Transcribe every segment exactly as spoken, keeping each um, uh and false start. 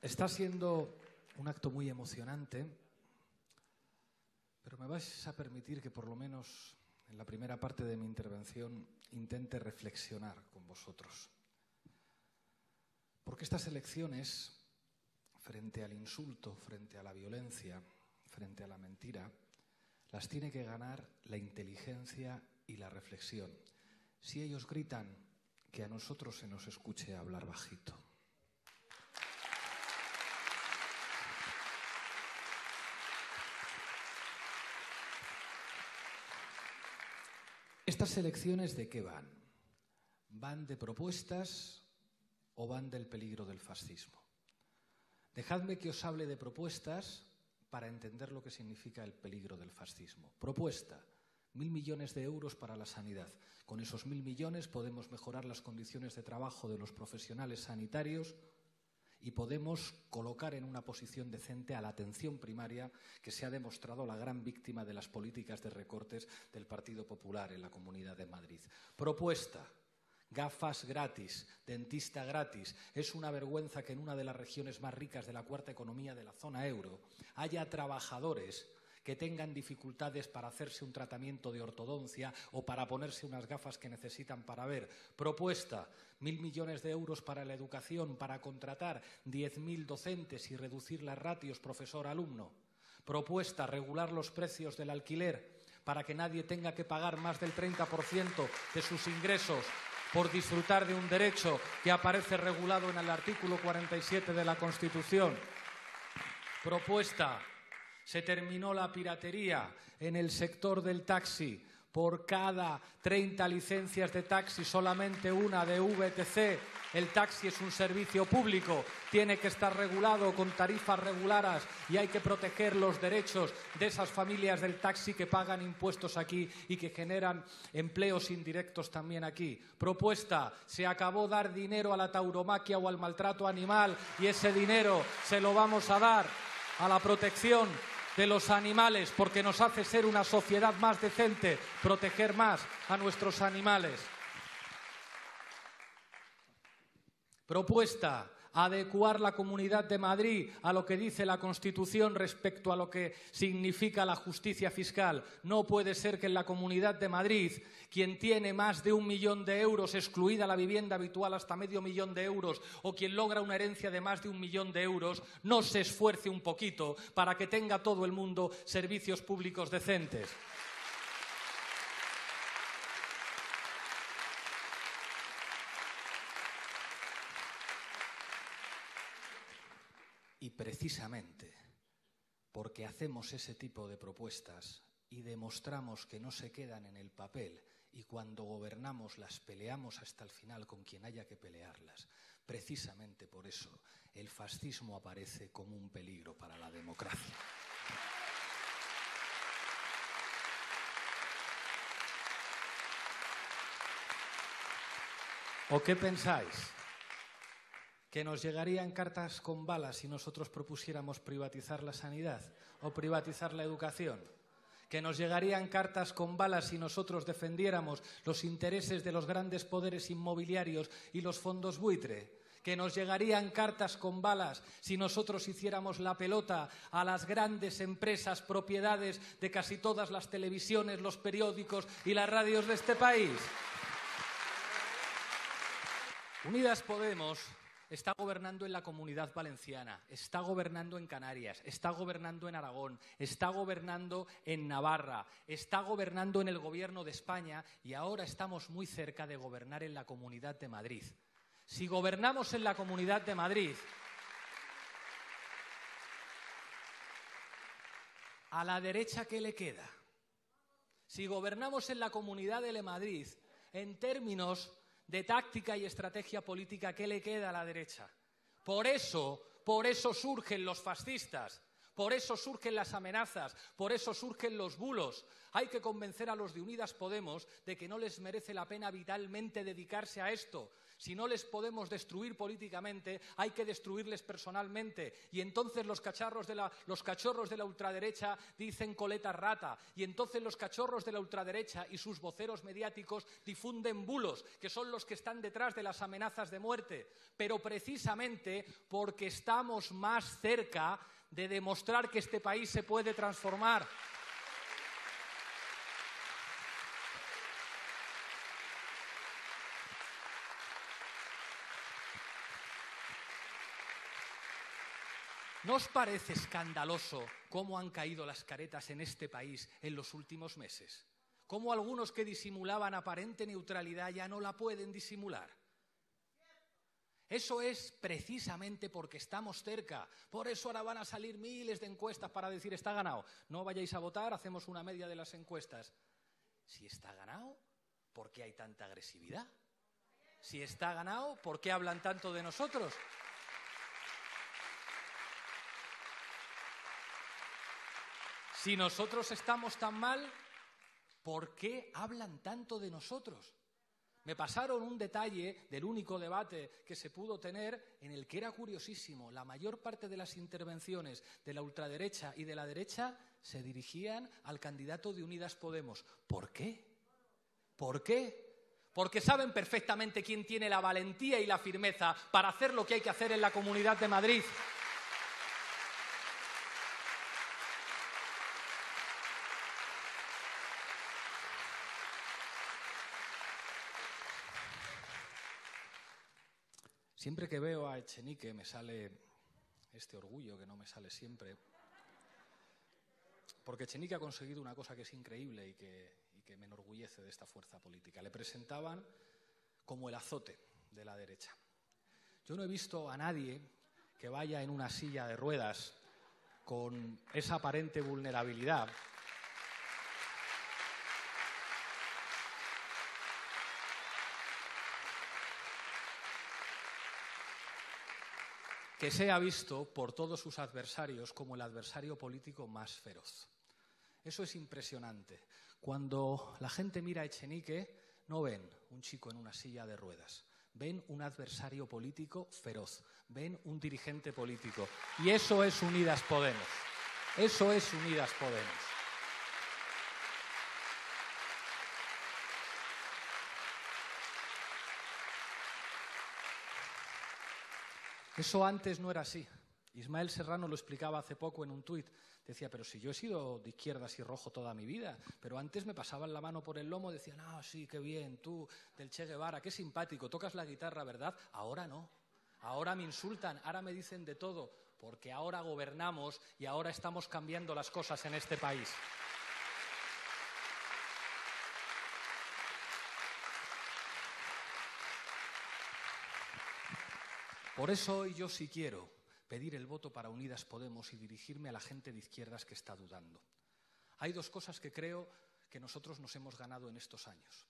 Está siendo un acto muy emocionante, pero me vais a permitir que por lo menos en la primera parte de mi intervención intente reflexionar con vosotros. Porque estas elecciones, frente al insulto, frente a la violencia, frente a la mentira, las tiene que ganar la inteligencia y la reflexión. Si ellos gritan, que a nosotros se nos escuche hablar bajito. ¿Estas elecciones de qué van? ¿Van de propuestas o van del peligro del fascismo? Dejadme que os hable de propuestas para entender lo que significa el peligro del fascismo. Propuesta, mil millones de euros para la sanidad. Con esos mil millones podemos mejorar las condiciones de trabajo de los profesionales sanitarios y podemos colocar en una posición decente a la atención primaria, que se ha demostrado la gran víctima de las políticas de recortes del Partido Popular en la Comunidad de Madrid. Propuesta. Gafas gratis, dentista gratis. Es una vergüenza que en una de las regiones más ricas de la cuarta economía de la zona euro haya trabajadores que tengan dificultades para hacerse un tratamiento de ortodoncia o para ponerse unas gafas que necesitan para ver. Propuesta, mil millones de euros para la educación, para contratar diez mil docentes y reducir las ratios profesor-alumno. Propuesta, regular los precios del alquiler para que nadie tenga que pagar más del treinta por ciento de sus ingresos por disfrutar de un derecho que aparece regulado en el artículo cuarenta y siete de la Constitución. Propuesta, se terminó la piratería en el sector del taxi. Por cada treinta licencias de taxi, solamente una de V T C. El taxi es un servicio público, tiene que estar regulado con tarifas reguladas y hay que proteger los derechos de esas familias del taxi que pagan impuestos aquí y que generan empleos indirectos también aquí. Propuesta, se acabó dar dinero a la tauromaquia o al maltrato animal y ese dinero se lo vamos a dar a la protección de los animales, porque nos hace ser una sociedad más decente, proteger más a nuestros animales. Propuesta, adecuar la Comunidad de Madrid a lo que dice la Constitución respecto a lo que significa la justicia fiscal. No puede ser que en la Comunidad de Madrid quien tiene más de un millón de euros, excluida la vivienda habitual hasta medio millón de euros, o quien logra una herencia de más de un millón de euros, no se esfuerce un poquito para que tenga todo el mundo servicios públicos decentes. Y precisamente porque hacemos ese tipo de propuestas y demostramos que no se quedan en el papel y cuando gobernamos las peleamos hasta el final con quien haya que pelearlas, precisamente por eso el fascismo aparece como un peligro para la democracia. ¿O qué pensáis? ¿Que nos llegarían cartas con balas si nosotros propusiéramos privatizar la sanidad o privatizar la educación? ¿Que nos llegarían cartas con balas si nosotros defendiéramos los intereses de los grandes poderes inmobiliarios y los fondos buitre? ¿Que nos llegarían cartas con balas si nosotros hiciéramos la pelota a las grandes empresas propiedades de casi todas las televisiones, los periódicos y las radios de este país? Unidas Podemos está gobernando en la Comunidad Valenciana, está gobernando en Canarias, está gobernando en Aragón, está gobernando en Navarra, está gobernando en el Gobierno de España y ahora estamos muy cerca de gobernar en la Comunidad de Madrid. Si gobernamos en la Comunidad de Madrid, ¿a la derecha qué le queda? Si gobernamos en la Comunidad de Madrid, en términos de táctica y estrategia política, ¿qué le queda a la derecha? Por eso, por eso surgen los fascistas, por eso surgen las amenazas, por eso surgen los bulos. Hay que convencer a los de Unidas Podemos de que no les merece la pena vitalmente dedicarse a esto. Si no les podemos destruir políticamente, hay que destruirles personalmente. Y entonces los, cacharros de la, los cachorros de la ultraderecha dicen coleta rata. Y entonces los cachorros de la ultraderecha y sus voceros mediáticos difunden bulos, que son los que están detrás de las amenazas de muerte. Pero precisamente porque estamos más cerca de demostrar que este país se puede transformar. ¿No os parece escandaloso cómo han caído las caretas en este país en los últimos meses? Cómo algunos que disimulaban aparente neutralidad ya no la pueden disimular. Eso es precisamente porque estamos cerca. Por eso ahora van a salir miles de encuestas para decir está ganado. No vayáis a votar, hacemos una media de las encuestas. Si está ganado, ¿por qué hay tanta agresividad? Si está ganado, ¿por qué hablan tanto de nosotros? Si nosotros estamos tan mal, ¿por qué hablan tanto de nosotros? Me pasaron un detalle del único debate que se pudo tener en el que era curiosísimo. La mayor parte de las intervenciones de la ultraderecha y de la derecha se dirigían al candidato de Unidas Podemos. ¿Por qué? ¿Por qué? Porque saben perfectamente quién tiene la valentía y la firmeza para hacer lo que hay que hacer en la Comunidad de Madrid. Siempre que veo a Echenique me sale este orgullo que no me sale siempre. Porque Echenique ha conseguido una cosa que es increíble y que, y que me enorgullece de esta fuerza política. Le presentaban como el azote de la derecha. Yo no he visto a nadie que vaya en una silla de ruedas con esa aparente vulnerabilidad. Que sea visto por todos sus adversarios como el adversario político más feroz. Eso es impresionante. Cuando la gente mira a Echenique, no ven un chico en una silla de ruedas. Ven un adversario político feroz. Ven un dirigente político. Y eso es Unidas Podemos. Eso es Unidas Podemos. Eso antes no era así. Ismael Serrano lo explicaba hace poco en un tuit. Decía, pero si yo he sido de izquierdas y rojo toda mi vida, pero antes me pasaban la mano por el lomo, decían, ah, sí, qué bien, tú, del Che Guevara, qué simpático, tocas la guitarra, ¿verdad? Ahora no. Ahora me insultan, ahora me dicen de todo, porque ahora gobernamos y ahora estamos cambiando las cosas en este país. Por eso hoy yo sí quiero pedir el voto para Unidas Podemos y dirigirme a la gente de izquierdas que está dudando. Hay dos cosas que creo que nosotros nos hemos ganado en estos años.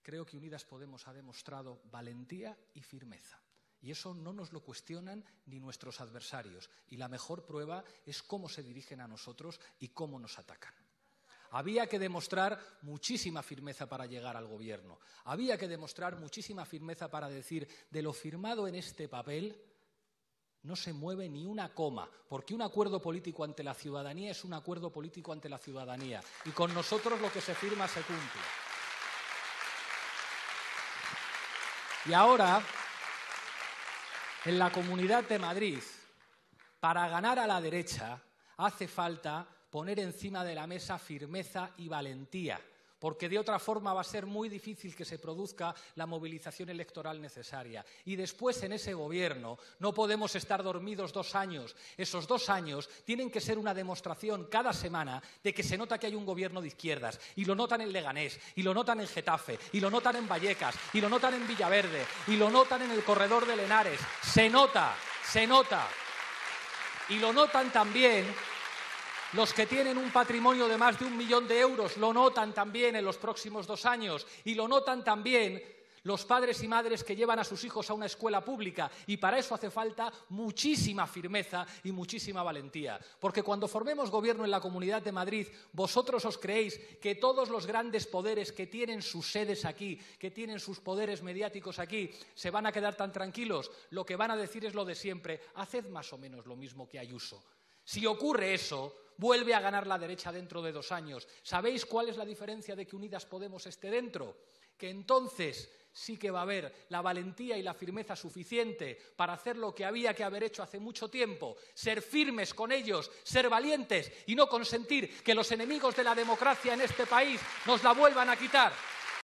Creo que Unidas Podemos ha demostrado valentía y firmeza. Y eso no nos lo cuestionan ni nuestros adversarios. Y la mejor prueba es cómo se dirigen a nosotros y cómo nos atacan. Había que demostrar muchísima firmeza para llegar al gobierno. Había que demostrar muchísima firmeza para decir, de lo firmado en este papel no se mueve ni una coma, porque un acuerdo político ante la ciudadanía es un acuerdo político ante la ciudadanía. Y con nosotros lo que se firma se cumple. Y ahora, en la Comunidad de Madrid, para ganar a la derecha hace falta poner encima de la mesa firmeza y valentía, porque de otra forma va a ser muy difícil que se produzca la movilización electoral necesaria. Y después en ese gobierno no podemos estar dormidos dos años. Esos dos años tienen que ser una demostración cada semana de que se nota que hay un gobierno de izquierdas. Y lo notan en Leganés, y lo notan en Getafe, y lo notan en Vallecas, y lo notan en Villaverde, y lo notan en el corredor de Henares. Se nota, se nota. Y lo notan también los que tienen un patrimonio de más de un millón de euros. Lo notan también en los próximos dos años y lo notan también los padres y madres que llevan a sus hijos a una escuela pública, y para eso hace falta muchísima firmeza y muchísima valentía. Porque cuando formemos gobierno en la Comunidad de Madrid, vosotros os creéis que todos los grandes poderes que tienen sus sedes aquí, que tienen sus poderes mediáticos aquí, se van a quedar tan tranquilos. Lo que van a decir es lo de siempre: haced más o menos lo mismo que Ayuso. Si ocurre eso, vuelve a ganar la derecha dentro de dos años. ¿Sabéis cuál es la diferencia de que Unidas Podemos esté dentro? Que entonces sí que va a haber la valentía y la firmeza suficiente para hacer lo que había que haber hecho hace mucho tiempo: ser firmes con ellos, ser valientes y no consentir que los enemigos de la democracia en este país nos la vuelvan a quitar.